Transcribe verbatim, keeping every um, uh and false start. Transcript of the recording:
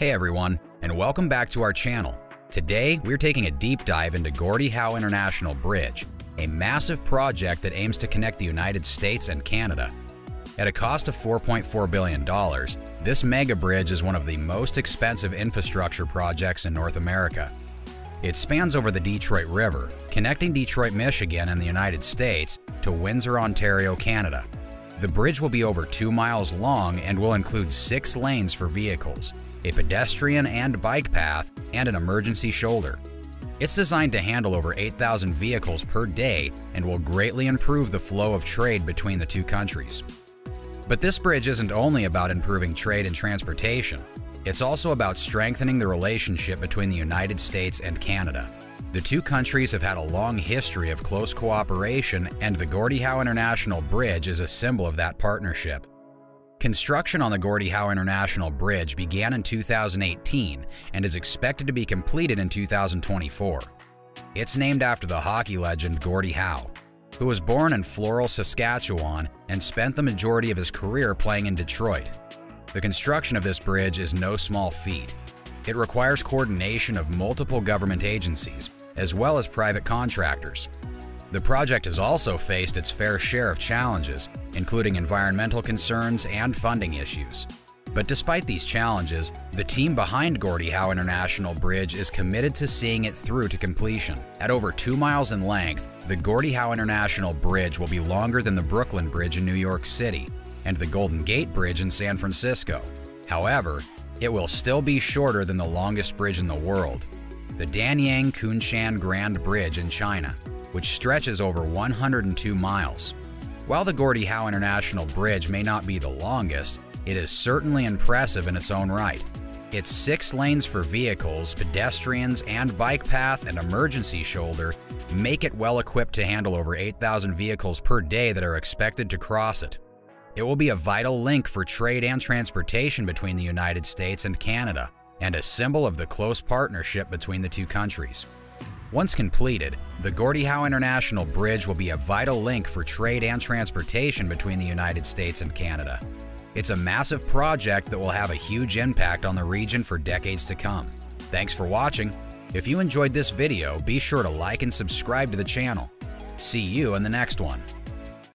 Hey everyone, and welcome back to our channel. Today, we're taking a deep dive into Gordie Howe International Bridge, a massive project that aims to connect the United States and Canada. At a cost of four point four billion dollars, this mega bridge is one of the most expensive infrastructure projects in North America. It spans over the Detroit River, connecting Detroit, Michigan and the United States to Windsor, Ontario, Canada. The bridge will be over two miles long and will include six lanes for vehicles, a pedestrian and bike path, and an emergency shoulder. It's designed to handle over eight thousand vehicles per day and will greatly improve the flow of trade between the two countries. But this bridge isn't only about improving trade and transportation. It's also about strengthening the relationship between the United States and Canada. The two countries have had a long history of close cooperation, and the Gordie Howe International Bridge is a symbol of that partnership. Construction on the Gordie Howe International Bridge began in two thousand eighteen and is expected to be completed in two thousand twenty-four. It's named after the hockey legend Gordie Howe, who was born in Floral, Saskatchewan, and spent the majority of his career playing in Detroit. The construction of this bridge is no small feat. It requires coordination of multiple government agencies, as well as private contractors. The project has also faced its fair share of challenges, including environmental concerns and funding issues. But despite these challenges, the team behind Gordie Howe International Bridge is committed to seeing it through to completion. At over two miles in length, the Gordie Howe International Bridge will be longer than the Brooklyn Bridge in New York City and the Golden Gate Bridge in San Francisco. However, it will still be shorter than the longest bridge in the world, the Danyang Kunshan Grand Bridge in China, which stretches over one hundred two miles. While the Gordie Howe International Bridge may not be the longest, it is certainly impressive in its own right. Its six lanes for vehicles, pedestrians, and bike path and emergency shoulder make it well equipped to handle over eight thousand vehicles per day that are expected to cross it. It will be a vital link for trade and transportation between the United States and Canada, and a symbol of the close partnership between the two countries. Once completed, the Gordie Howe International Bridge will be a vital link for trade and transportation between the United States and Canada. It's a massive project that will have a huge impact on the region for decades to come. Thanks for watching. If you enjoyed this video, be sure to like and subscribe to the channel. See you in the next one.